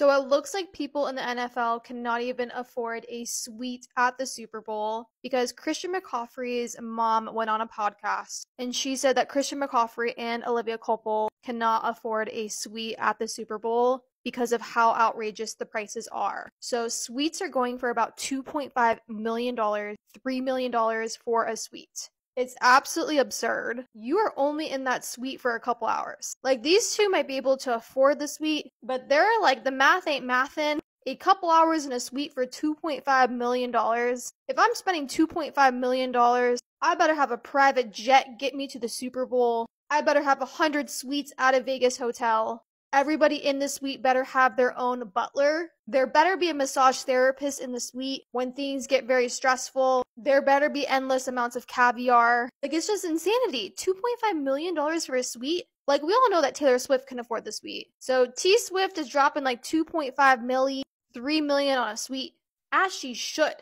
So it looks like people in the NFL cannot even afford a suite at the Super Bowl because Christian McCaffrey's mom went on a podcast and she said that Christian McCaffrey and Olivia Culpo cannot afford a suite at the Super Bowl because of how outrageous the prices are. So suites are going for about $2.5 million, $3 million for a suite. It's absolutely absurd. You are only in that suite for a couple hours. Like, these two might be able to afford the suite, but they're like, the math ain't mathin'. A couple hours in a suite for $2.5 million. If I'm spending $2.5 million, I better have a private jet get me to the Super Bowl. I better have 100 suites at a Vegas hotel. Everybody in the suite better have their own butler. There better be a massage therapist in the suite when things get very stressful. There better be endless amounts of caviar. Like, it's just insanity. $2.5 million for a suite? Like, we all know that Taylor Swift can afford the suite. So T Swift is dropping like $2.5 million, $3 million on a suite, as she should.